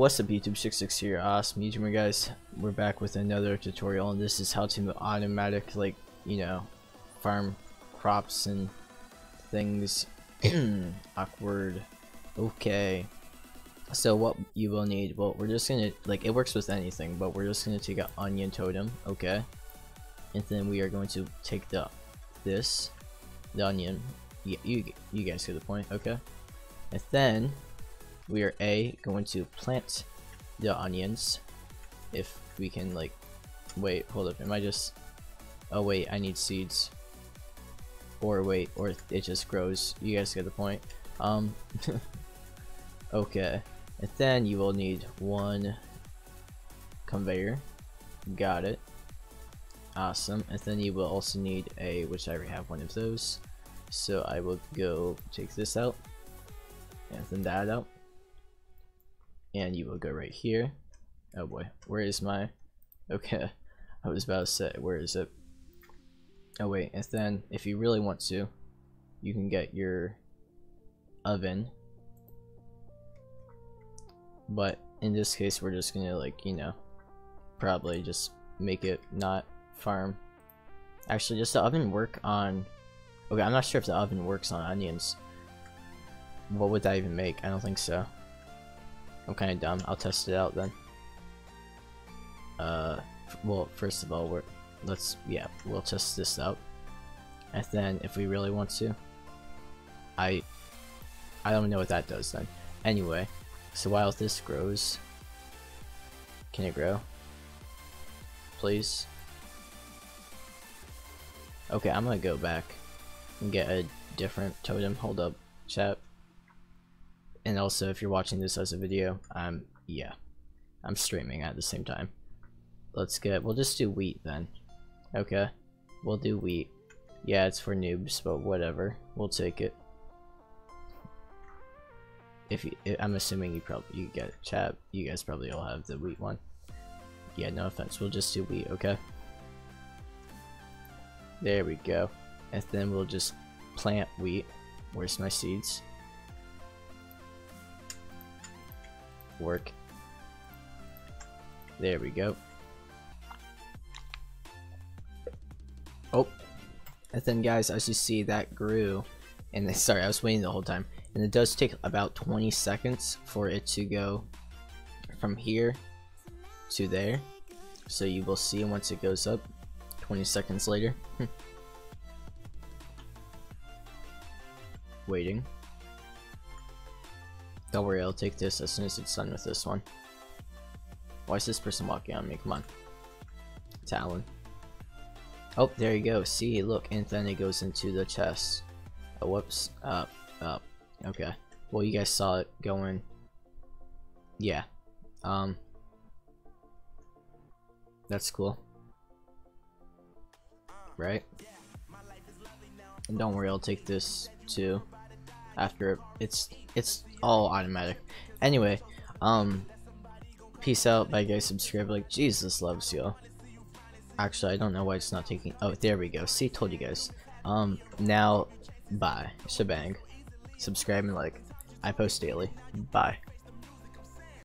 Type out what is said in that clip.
What's up, YouTube? 66 here. Awesome YouTuber guys, we're back with another tutorial, and this is how to automatic, like, you know, farm crops and things. Awkward. Okay, so what you will need, well, we're just gonna, like, it works with anything, but we're just gonna take an onion totem, okay, and then we are going to take the onion. Yeah, you guys get the point, okay, and then we are going to plant the onions if we can, like, wait, hold up, am I just, oh wait, I need seeds, or wait, or it just grows, you guys get the point. Okay, and then you will need one conveyor, got it, awesome, and then you will also need a, which I already have one of those, so I will go take this out and then that out. And you will go right here. Oh boy, where is my, okay, I was about to say, where is it? Oh wait, and then if you really want to, you can get your oven, but in this case we're just gonna, like, you know, probably just make it not farm. Actually, does the oven work on, okay, I'm not sure if the oven works on onions. What would that even make? I don't think so. I'm kind of dumb. I'll test it out then. Well, first of all, we'll test this out, and then if we really want to, I don't know what that does then. Anyway, so while this grows, can it grow? Please. Okay, I'm gonna go back and get a different totem. Hold up, chat. And also, if you're watching this as a video, I'm streaming at the same time. Let's get, we'll just do wheat then. Okay, we'll do wheat. Yeah, it's for noobs, but whatever, we'll take it. If you, I'm assuming you get it, chat. You guys probably all have the wheat one. Yeah, no offense, we'll just do wheat, okay? There we go. And then we'll just plant wheat. Where's my seeds? Work. There we go. Oh, and then guys, as you see, that grew, and sorry, I was waiting the whole time, and it does take about 20 seconds for it to go from here to there, so you will see once it goes up 20 seconds later. Waiting. Don't worry, I'll take this as soon as it's done with this one. Why is this person walking on me? Come on. Talon. Oh, there you go. See, look, and then it goes into the chest. Oh, whoops. Up. Okay. Well, you guys saw it going. Yeah. That's cool. Right? And don't worry, I'll take this too. After it's all automatic. Anyway, peace out, bye guys, subscribe, like, Jesus loves y'all. Actually, I don't know why it's not taking, oh, there we go, see, told you guys. Now, bye, shebang, subscribe and like, I post daily, bye.